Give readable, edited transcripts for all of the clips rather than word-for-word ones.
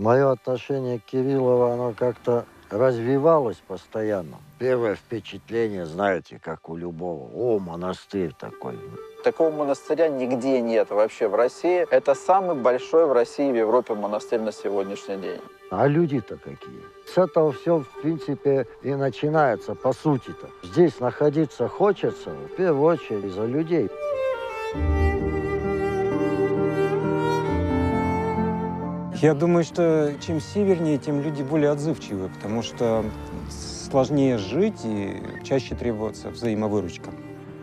мое отношение к Кириллову, оно как-то развивалось постоянно. Первое впечатление, знаете, как у любого. О, монастырь такой. Такого монастыря нигде нет вообще в России. Это самый большой в России и в Европе монастырь на сегодняшний день. А люди-то какие? С этого все, в принципе, и начинается, по сути-то. Здесь находиться хочется, в первую очередь, из-за людей. Я думаю, что чем севернее, тем люди более отзывчивы, потому что сложнее жить и чаще требуется взаимовыручка.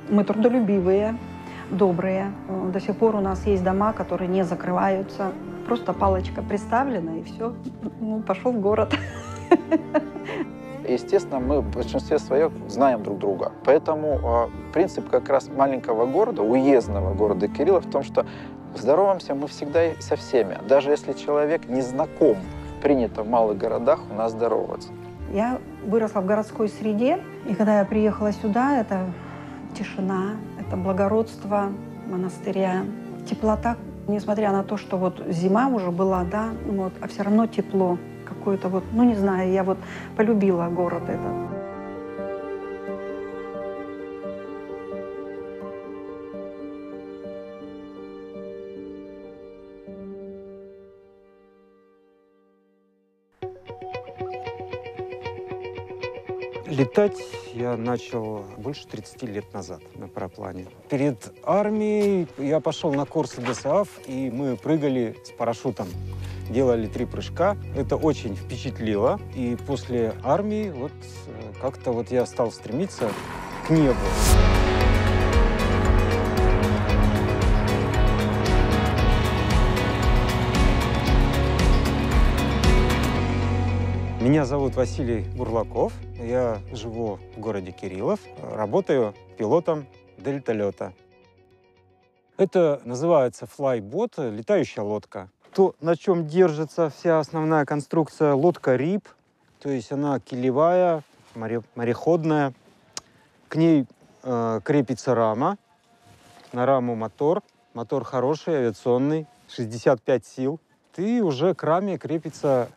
Мы трудолюбивые, добрые. До сих пор у нас есть дома, которые не закрываются. Просто палочка приставлена, и все. Ну, пошел в город. Естественно, мы в большинстве своем знаем друг друга. Поэтому принцип как раз маленького города, уездного города Кирилла в том, что здороваемся мы всегда и со всеми. Даже если человек не знаком, принято в малых городах у нас здороваться. Я выросла в городской среде, и когда я приехала сюда, это тишина, это благородство монастыря, теплота. Несмотря на то, что вот зима уже была, да, вот, а все равно тепло какое-то вот, ну не знаю, я вот полюбила город этот. Летать я начал больше 30 лет назад на параплане. Перед армией я пошел на курсы ДОСААФ, и мы прыгали с парашютом. Делали 3 прыжка. Это очень впечатлило. И после армии вот как-то вот я стал стремиться к небу. Меня зовут Василий Бурлаков. Я живу в городе Кириллов, работаю пилотом дельталета. Это называется флайбот, летающая лодка. То, на чем держится вся основная конструкция, лодка РИП, то есть она килевая, мореходная. К ней крепится рама, на раму мотор. Мотор хороший, авиационный, 65 сил. И уже к раме крепится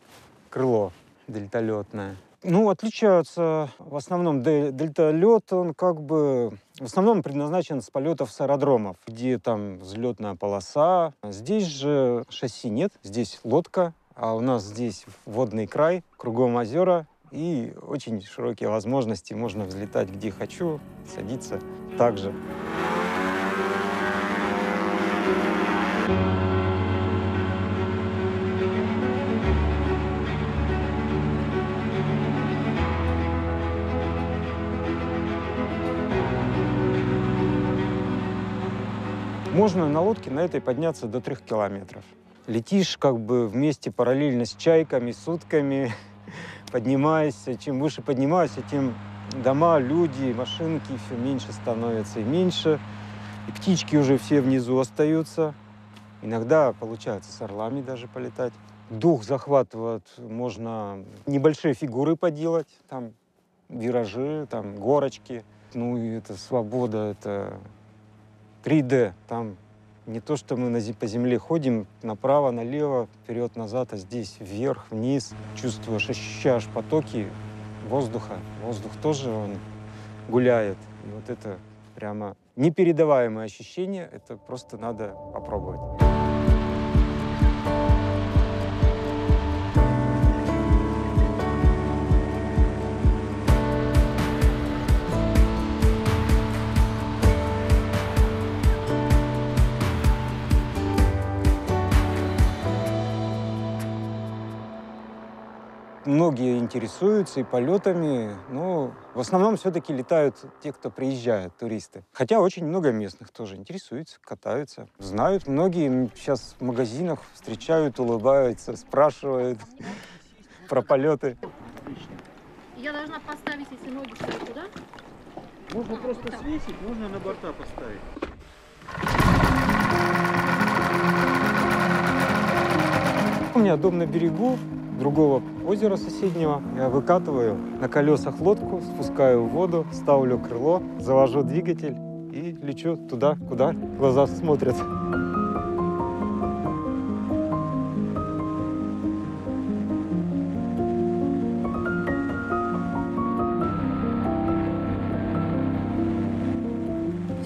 крыло дельталетное. Ну, отличаются в основном дельталет, он как бы в основном предназначен с полетов с аэродромов, где там взлетная полоса. Здесь же шасси нет, здесь лодка, а у нас здесь водный край, кругом озера и очень широкие возможности. Можно взлетать где хочу, садиться также. Можно на лодке на этой подняться до 3 километров. Летишь как бы вместе параллельно с чайками, с утками, поднимаешься. Чем выше поднимаешься, тем дома, люди, машинки все меньше становятся и меньше. И птички уже все внизу остаются. Иногда получается с орлами даже полетать. Дух захватывает, можно небольшие фигуры поделать, там виражи, там горочки. Ну и это свобода, это 3D. Там не то, что мы по земле ходим направо, налево, вперед, назад, а здесь вверх, вниз. Чувствуешь, ощущаешь потоки воздуха. Воздух тоже, он гуляет. И вот это прямо непередаваемое ощущение. Это просто надо попробовать. Многие интересуются и полетами, но в основном все-таки летают те, кто приезжает, туристы. Хотя очень много местных тоже интересуются, катаются, знают. Многие сейчас в магазинах встречают, улыбаются, спрашивают про полеты. Отлично. Я должна поставить эти ноги сюда? Можно просто вот свесить, можно на борта поставить. У меня дом на берегу другого озера соседнего. Я выкатываю на колесах лодку, спускаю в воду, ставлю крыло, завожу двигатель и лечу туда, куда глаза смотрят.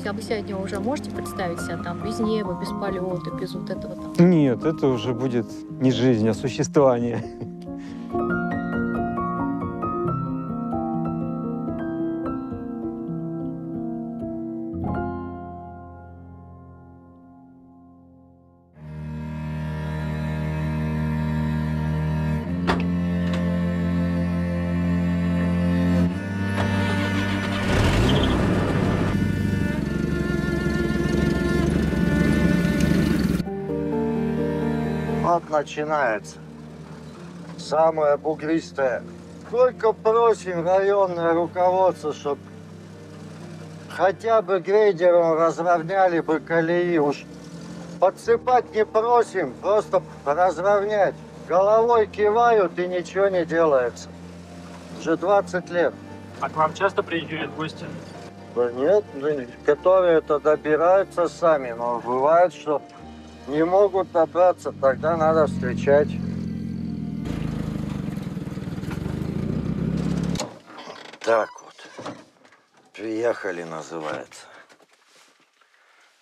хотя бы сегодня уже можете представить себя там без неба, без полета, без вот этого там? Нет, это уже будет не жизнь, а существование. Начинается. Самое бугристое. Только просим районное руководство, чтобы хотя бы грейдером разровняли бы колеи. Уж подсыпать не просим, просто разровнять. Головой кивают и ничего не делается. Уже 20 лет. А к вам часто приезжают гости? Да нет, которые-то добираются сами, но бывает, что не могут добраться, тогда надо встречать. Так вот, приехали, называется.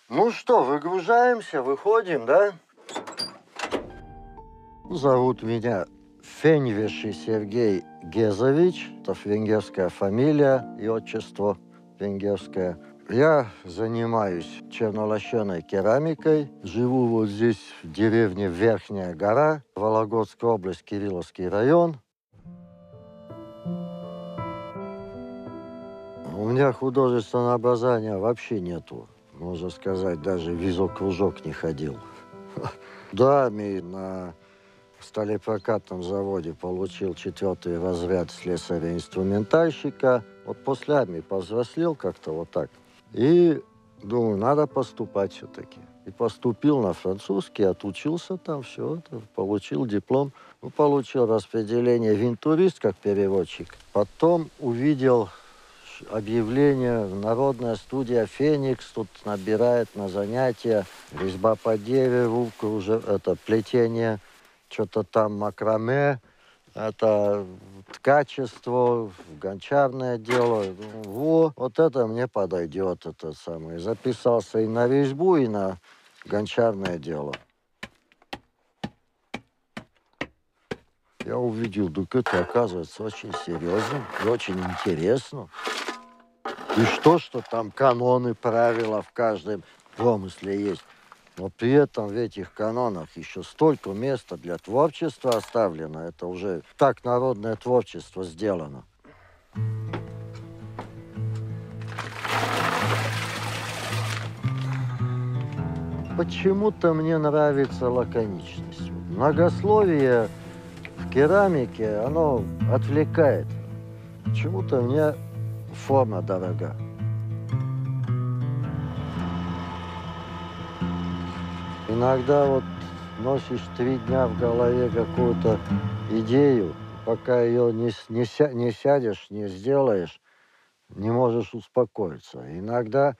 Ну что, выгружаемся, выходим, да? Зовут меня Феньвеши Сергей Гезович. Это венгерская фамилия и отчество венгерское. Я занимаюсь чернолощеной керамикой, живу вот здесь, в деревне Верхняя Гора, Вологодская область, Кирилловский район. У меня художественного образования вообще нету, можно сказать, даже визок-кружок не ходил. Дами на сталепрокатном заводе получил 4-й разряд слесаря-инструментальщика. Вот после армии повзрослел как-то вот так. И думаю, надо поступать все-таки. И поступил на французский, отучился там, все, получил диплом. Ну, получил распределение винтурист как переводчик. Потом увидел объявление: народная студия «Феникс» тут набирает на занятия резьба по дереву, плетение, что-то там макраме. Это ткачество, гончарное дело. Во, вот это мне подойдет, это самое. Записался и на резьбу, и на гончарное дело. Я увидел, так это оказывается очень серьезно и очень интересно. И что там каноны, правила в каждом промысле есть. Но при этом в этих канонах еще столько места для творчества оставлено. Это уже так народное творчество сделано. Почему-то мне нравится лаконичность. Многословие в керамике, оно отвлекает. Почему-то мне форма дорога. Иногда вот носишь 3 дня в голове какую-то идею, пока ее не сядешь, не сделаешь, не можешь успокоиться. Иногда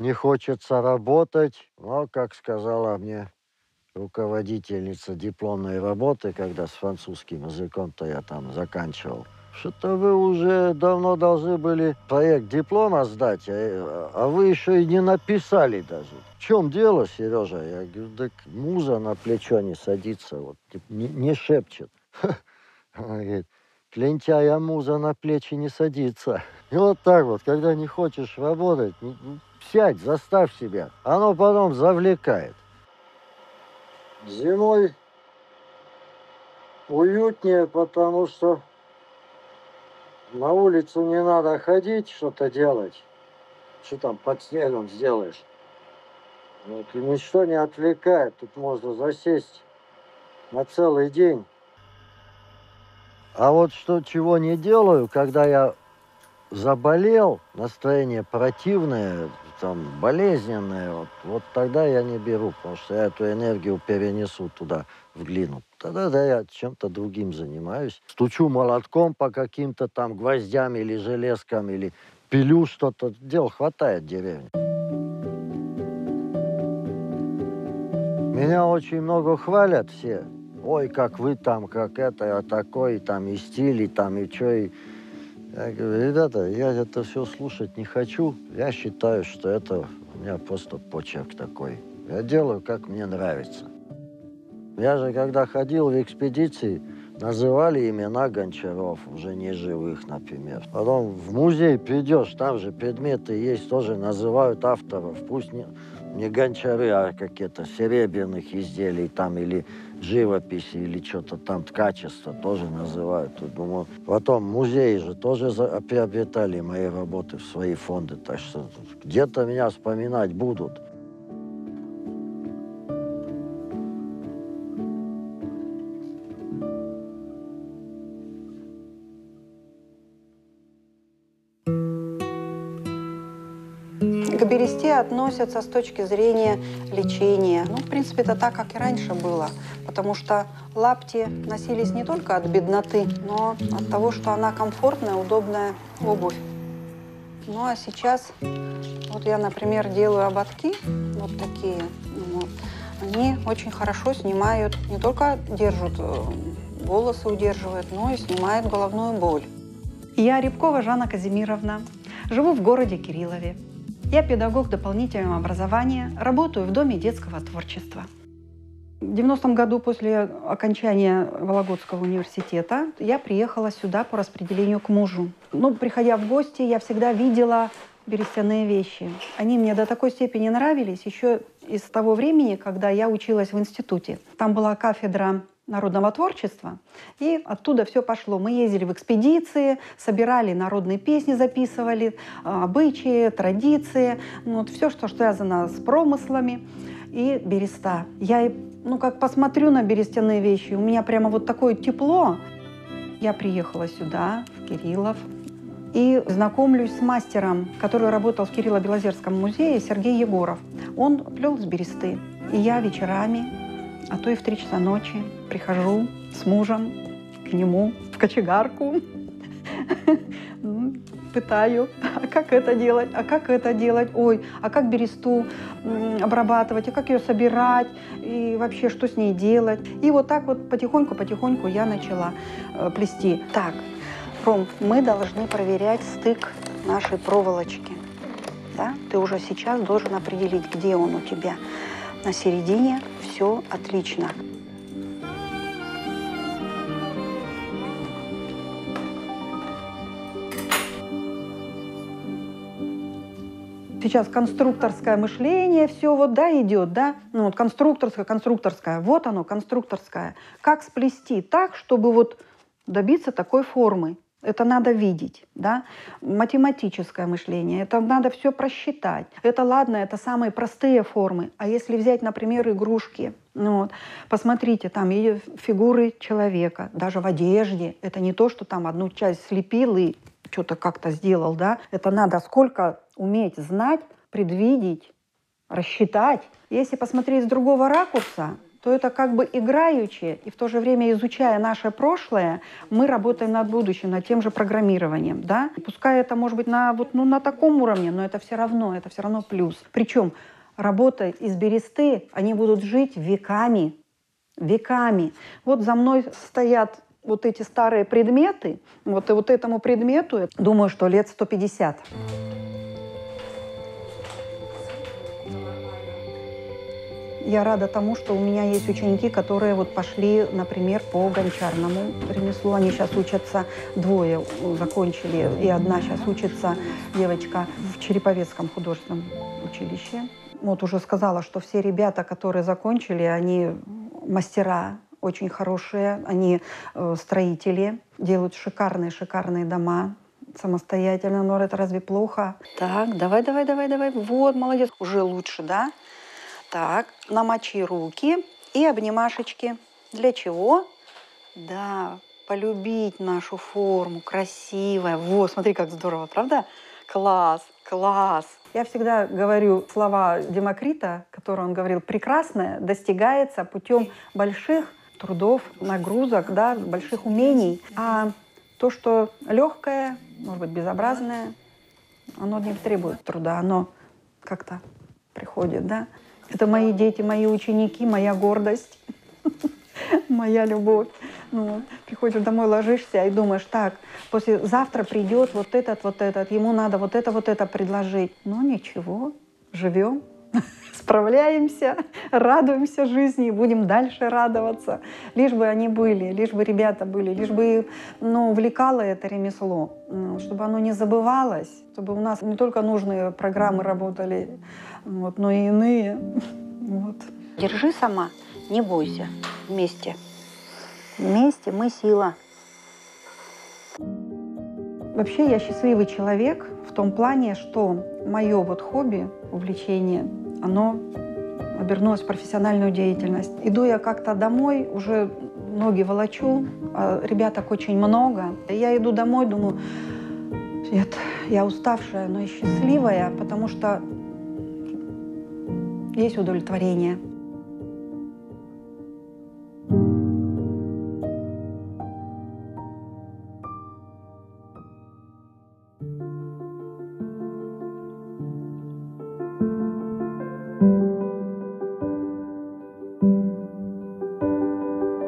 не хочется работать, но, как сказала мне руководительница дипломной работы, когда с французским языком-то я там заканчивал, что-то вы уже давно должны были проект диплома сдать, а вы еще и не написали даже. В чем дело, Сережа? Я говорю, так муза на плечо не садится, вот, не шепчет. Она говорит, лентяя муза на плечи не садится. И вот так вот, когда не хочешь работать, сядь, заставь себя. Оно потом завлекает. Зимой уютнее, потому что на улицу не надо ходить, что-то делать. Что там под снегом сделаешь? Вот, и ничто не отвлекает. Тут можно засесть на целый день. А вот что, чего не делаю, когда я заболел, настроение противное, там, болезненное, вот тогда я не беру, потому что я эту энергию перенесу туда, в глину. Тогда я чем-то другим занимаюсь. Стучу молотком по каким-то там гвоздям или железкам, или пилю что-то. Дел хватает в деревне. Меня очень много хвалят все. Ой, как вы там, как это, я такой, там и стиль, и там, и чё, и... Я говорю, ребята, я это все слушать не хочу. Я считаю, что это у меня просто почерк такой. Я делаю, как мне нравится. Я же, когда ходил в экспедиции, называли имена гончаров, уже не живых, например. Потом в музей придешь, там же предметы есть, тоже называют авторов. Пусть не гончары, а какие-то серебряных изделий там или живописи, или что-то там, ткачество тоже называют. Думаю, потом музеи же тоже приобретали мои работы в свои фонды, так что где-то меня вспоминать будут. Относятся с точки зрения лечения. Ну, в принципе, это так, как и раньше было, потому что лапти носились не только от бедноты, но от того, что она комфортная, удобная обувь. Ну, а сейчас, вот я, например, делаю ободки, вот такие, вот. Они очень хорошо снимают, не только держат, волосы удерживают, но и снимают головную боль. Я Рябкова Жанна Казимировна, живу в городе Кириллове. Я педагог дополнительного образования, работаю в Доме детского творчества. В 1990 году, после окончания Вологодского университета, я приехала сюда по распределению к мужу. Но, приходя в гости, я всегда видела берестяные вещи. Они мне до такой степени нравились еще из того времени, когда я училась в институте. Там была кафедра народного творчества, и оттуда все пошло. Мы ездили в экспедиции, собирали народные песни, записывали, обычаи, традиции, вот все, что связано с промыслами и береста. Я, ну, как посмотрю на берестяные вещи, у меня прямо вот такое тепло. Я приехала сюда, в Кириллов, и знакомлюсь с мастером, который работал в Кирилло-Белозерском музее, Сергей Егоров. Он плел с бересты, и я вечерами, а то и в 3 часа ночи, прихожу с мужем к нему в кочегарку, пытаю, а как это делать, а как это делать, ой, а как бересту обрабатывать, а как ее собирать, и вообще, что с ней делать. И вот так вот потихоньку-потихоньку я начала плести. Так, Ром, мы должны проверять стык нашей проволочки. Да? Ты уже сейчас должен определить, где он у тебя. На середине все отлично. Сейчас конструкторское мышление, все вот, да, идет, да? Ну, вот конструкторское, вот оно, конструкторское. Как сплести так, чтобы вот добиться такой формы? Это надо видеть, да? Математическое мышление, это надо все просчитать. Это ладно, это самые простые формы. А если взять, например, игрушки, ну, вот, посмотрите, там фигуры человека, даже в одежде. Это не то, что там одну часть слепил и что-то как-то сделал, да? Это надо сколько уметь знать, предвидеть, рассчитать. Если посмотреть с другого ракурса, то это как бы играючи, и в то же время, изучая наше прошлое, мы работаем над будущим, над тем же программированием, да? И пускай это, может быть, на, вот, ну, на таком уровне, но это все равно плюс. Причем работа из бересты, они будут жить веками, веками. Вот за мной стоят вот эти старые предметы, вот, и вот этому предмету, думаю, что лет 150. Я рада тому, что у меня есть ученики, которые вот пошли, например, по гончарному ремеслу. Они сейчас учатся, 2 закончили, и 1 сейчас учится девочка в Череповецком художественном училище. Вот уже сказала, что все ребята, которые закончили, они мастера очень хорошие, они строители, делают шикарные дома самостоятельно. Но это разве плохо? Так, давай. Вот, молодец. Уже лучше, да? Так, намочи руки и обнимашечки. Для чего? Да, полюбить нашу форму, красивая. Вот, смотри, как здорово, правда? Класс, класс. Я всегда говорю слова Демокрита, которые он говорил: прекрасное достигается путем больших трудов, нагрузок, да, больших умений. А то, что легкое, может быть, безобразное, оно не требует труда, оно как-то приходит, да? Это мои дети, мои ученики, моя гордость. моя любовь. Ну, приходишь домой, ложишься и думаешь, так, послезавтра придет вот этот, ему надо вот это предложить. Но ничего, живем, справляемся, радуемся жизни и будем дальше радоваться. Лишь бы они были, лишь бы ребята были, лишь бы, ну, увлекало это ремесло, чтобы оно не забывалось, чтобы у нас не только нужные программы работали, вот, но и иные. Вот. Держи сама, не бойся, вместе. Вместе мы сила. Вообще я счастливый человек в том плане, что мое вот хобби, увлечение, оно обернулось в профессиональную деятельность. Иду я как-то домой, уже ноги волочу, а ребяток очень много. Я иду домой, думаю, нет, я уставшая, но и счастливая, потому что есть удовлетворение.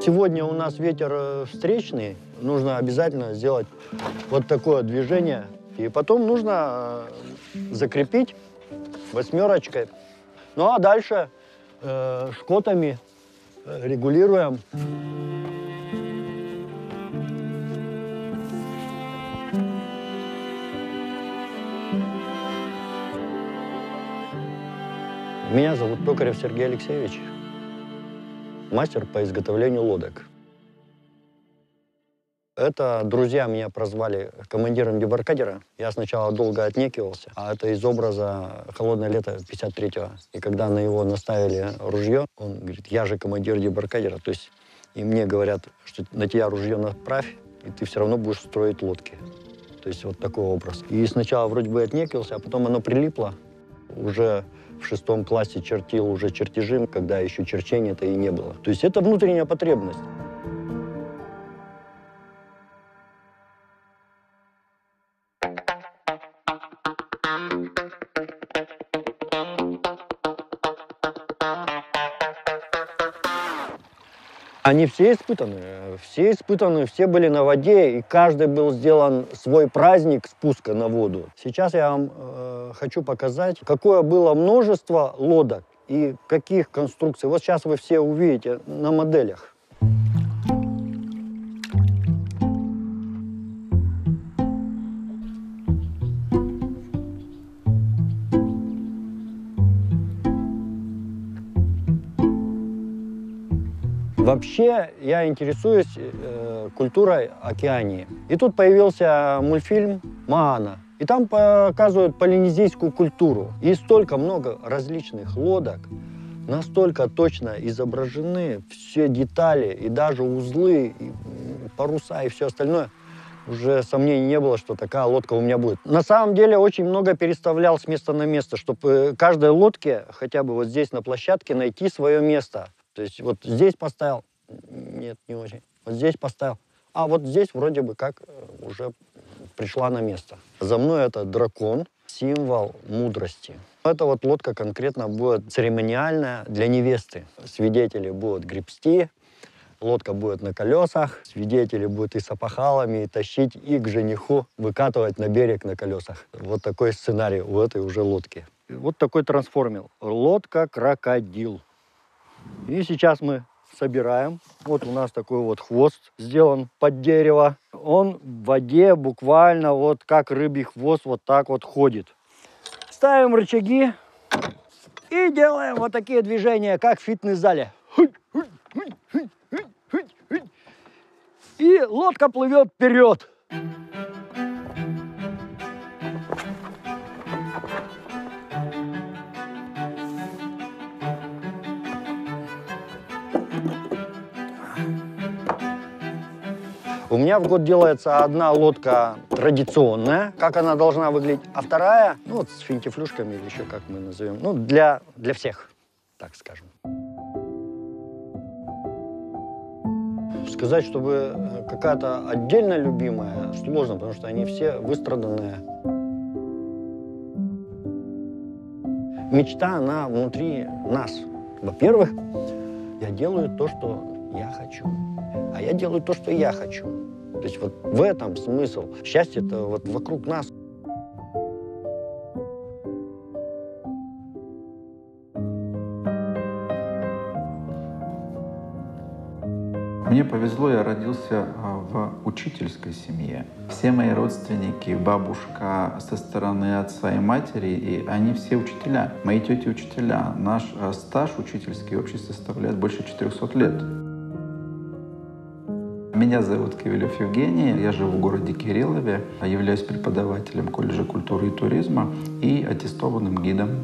Сегодня у нас ветер встречный, нужно обязательно сделать вот такое движение. И потом нужно закрепить восьмерочкой. Ну а дальше шкотами регулируем. Меня зовут Токарев Сергей Алексеевич. Мастер по изготовлению лодок. Это друзья меня прозвали командиром дебаркадера. Я сначала долго отнекивался, а это из образа «Холодное лето» 1953-го. И когда на его наставили ружье, он говорит, я же командир дебаркадера. То есть и мне говорят, что на тебя ружье направь, и ты все равно будешь строить лодки. То есть вот такой образ. И сначала вроде бы отнекивался, а потом оно прилипло уже... В 6 классе чертил уже чертежи, когда еще черчения-то и не было. То есть это внутренняя потребность. Они все испытаны, все были на воде, и каждый был сделан свой праздник спуска на воду. Сейчас я вам хочу показать, какое было множество лодок и каких конструкций. Вот сейчас вы все увидите на моделях. Вообще, я интересуюсь культурой Океании. И тут появился мультфильм «Маана». И там показывают полинезийскую культуру. И столько много различных лодок, настолько точно изображены все детали, и даже узлы, и паруса, и все остальное. Уже сомнений не было, что такая лодка у меня будет. На самом деле, очень много переставлял с места на место, чтобы каждой лодке, хотя бы вот здесь на площадке, найти свое место. То есть вот здесь поставил, нет, не очень, вот здесь поставил, а вот здесь вроде бы как уже пришла на место. За мной это дракон, символ мудрости. Эта вот лодка конкретно будет церемониальная для невесты. Свидетели будут гребсти, лодка будет на колесах, свидетели будут и с опахалами, и тащить, и к жениху выкатывать на берег на колесах. Вот такой сценарий у этой уже лодки. Вот такой трансформер. Лодка-крокодил. И сейчас мы собираем. Вот у нас такой вот хвост сделан под дерево. Он в воде буквально вот как рыбий хвост вот так вот ходит. Ставим рычаги и делаем вот такие движения, как в фитнес-зале. И лодка плывет вперед. У меня в год делается одна лодка традиционная, как она должна выглядеть, а вторая, ну, вот с финтифлюшками или еще как мы назовем, ну, для всех, так скажем. Сказать, чтобы какая-то отдельно любимая, сложно, потому что они все выстраданные. Мечта, она внутри нас. Во-первых, я делаю то, что я хочу. А я делаю то, что я хочу. То есть вот в этом смысл. Счастье-то вот вокруг нас. Мне повезло, я родился в учительской семье. Все мои родственники, бабушка со стороны отца и матери, и они все учителя. Мои тети учителя. Наш стаж учительский общий составляет больше 400 лет. Меня зовут Кивилев Евгений, я живу в городе Кириллове, являюсь преподавателем колледжа культуры и туризма и аттестованным гидом.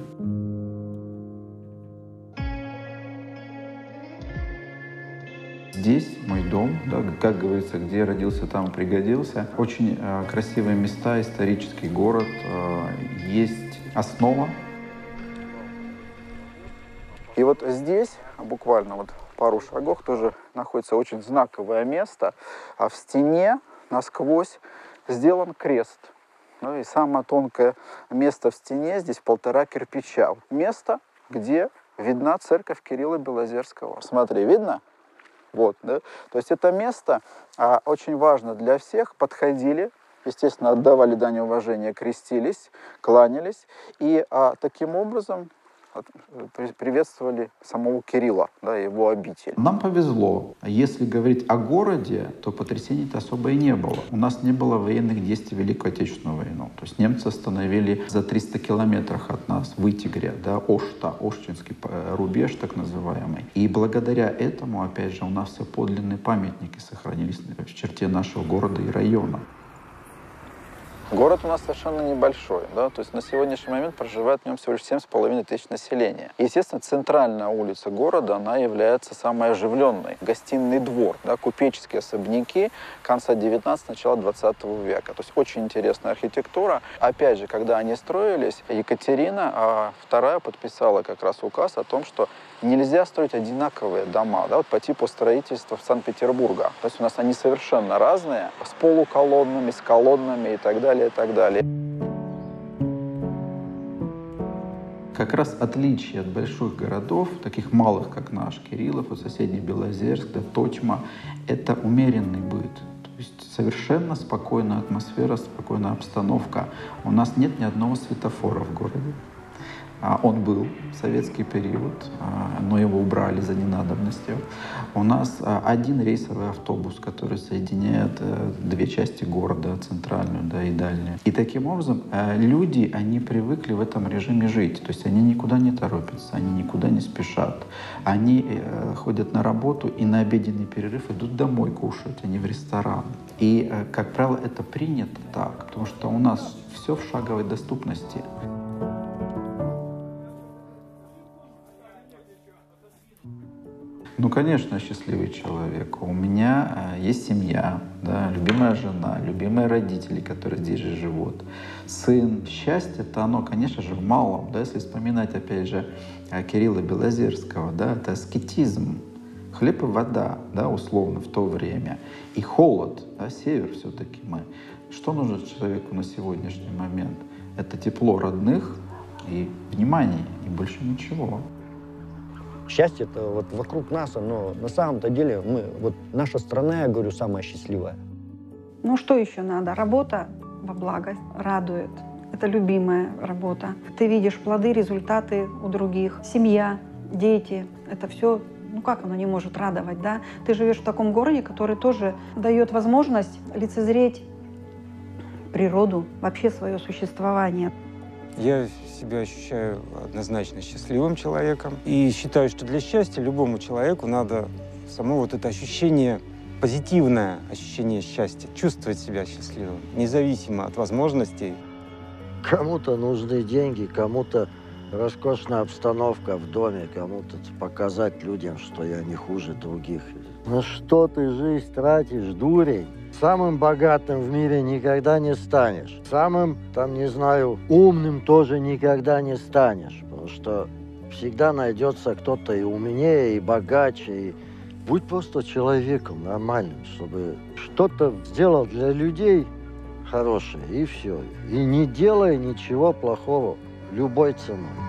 Здесь мой дом, да, как говорится, где родился, там пригодился. Очень красивые места, исторический город, есть основа. И вот здесь, буквально вот пару шагов, тоже находится очень знаковое место. А в стене насквозь сделан крест. Ну и самое тонкое место в стене здесь 1,5 кирпича. Место, где видна церковь Кирилла Белозерского. Смотри, видно? Вот, да? То есть это место очень важно для всех. Подходили, естественно, отдавали дань уважения, крестились, кланялись. И таким образом приветствовали самого Кирилла, да, его обитель. Нам повезло. Если говорить о городе, то потрясений-то особо и не было. У нас не было военных действий в Великую Отечественную войну. То есть немцы остановили за 300 километрах от нас в Вытегре, да, Ошта, Ошчинский рубеж так называемый. И благодаря этому, опять же, у нас все подлинные памятники сохранились в черте нашего города и района. Город у нас совершенно небольшой, да, то есть на сегодняшний момент проживает в нем всего лишь 7,5 тысяч населения. Естественно, центральная улица города, она является самой оживленной. Гостиный двор, да, купеческие особняки конца 19-го, начала 20 века. То есть очень интересная архитектура. Опять же, когда они строились, Екатерина II подписала как раз указ о том, что нельзя строить одинаковые дома, да, вот по типу строительства в Санкт-Петербурга. То есть у нас они совершенно разные, с полуколонными, с колоннами и так далее. И так далее. Как раз отличие от больших городов, таких малых, как наш Кириллов, вот соседний Белозерск, да, Тотьма, это умеренный быт. То есть совершенно спокойная атмосфера, спокойная обстановка. У нас нет ни одного светофора в городе. Он был в советский период, но его убрали за ненадобностью. У нас один рейсовый автобус, который соединяет две части города, центральную, да, и дальнюю. И таким образом люди, они привыкли в этом режиме жить. То есть они никуда не торопятся, они никуда не спешат. Они ходят на работу и на обеденный перерыв идут домой кушать, а не в ресторан. И, как правило, это принято так, потому что у нас все в шаговой доступности. Ну, конечно, счастливый человек. У меня есть семья, да, любимая жена, любимые родители, которые здесь же живут, сын. Счастье-то оно, конечно же, в малом. Да, если вспоминать, опять же, Кирилла Белозерского, да, это аскетизм. Хлеб и вода, да, условно, в то время. И холод, да, север все-таки мы. Что нужно человеку на сегодняшний момент? Это тепло родных и внимание, и больше ничего. Счастье-то вот вокруг нас, но на самом-то деле мы, вот наша страна, я говорю, самая счастливая. Ну что еще надо? Работа во благо радует. Это любимая работа. Ты видишь плоды, результаты у других. Семья, дети, это все, ну как оно не может радовать, да? Ты живешь в таком городе, который тоже дает возможность лицезреть природу, вообще свое существование. Я себя ощущаю однозначно счастливым человеком. И считаю, что для счастья любому человеку надо само вот это ощущение, позитивное ощущение счастья, чувствовать себя счастливым, независимо от возможностей. Кому-то нужны деньги, кому-то роскошная обстановка в доме, кому-то показать людям, что я не хуже других. Ну что ты жизнь тратишь, дурень? Самым богатым в мире никогда не станешь. Самым, там, не знаю, умным тоже никогда не станешь. Потому что всегда найдется кто-то и умнее, и богаче. И будь просто человеком нормальным, чтобы что-то сделал для людей хорошее, и все. И не делай ничего плохого любой ценой.